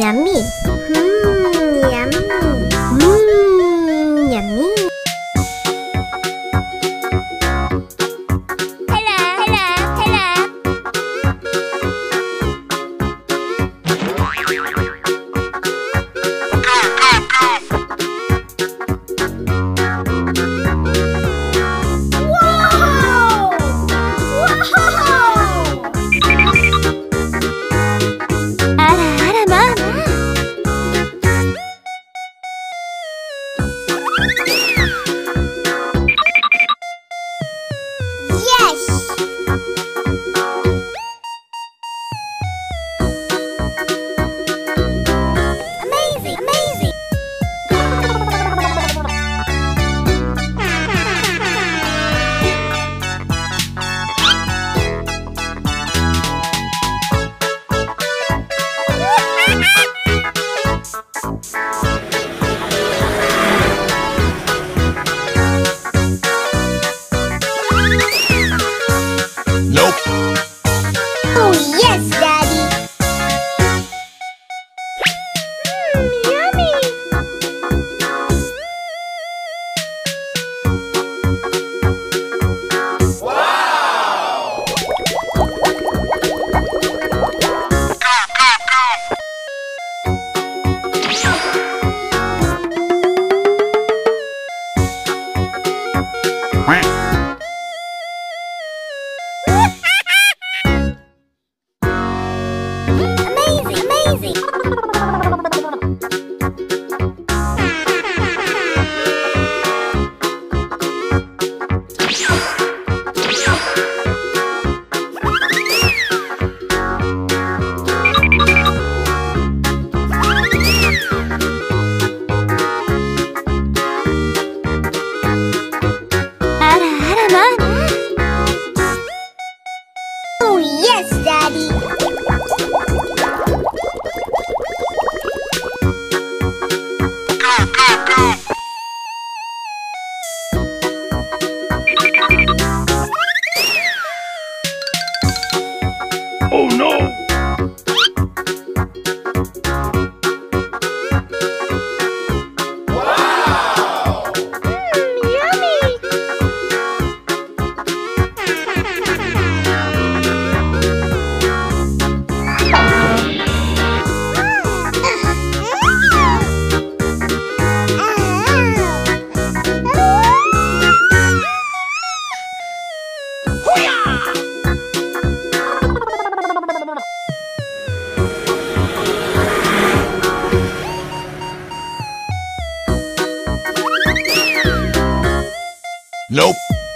Yummy. Yummy. Yummy. Hello, hello, hello. Whoa! Whoa! Nope.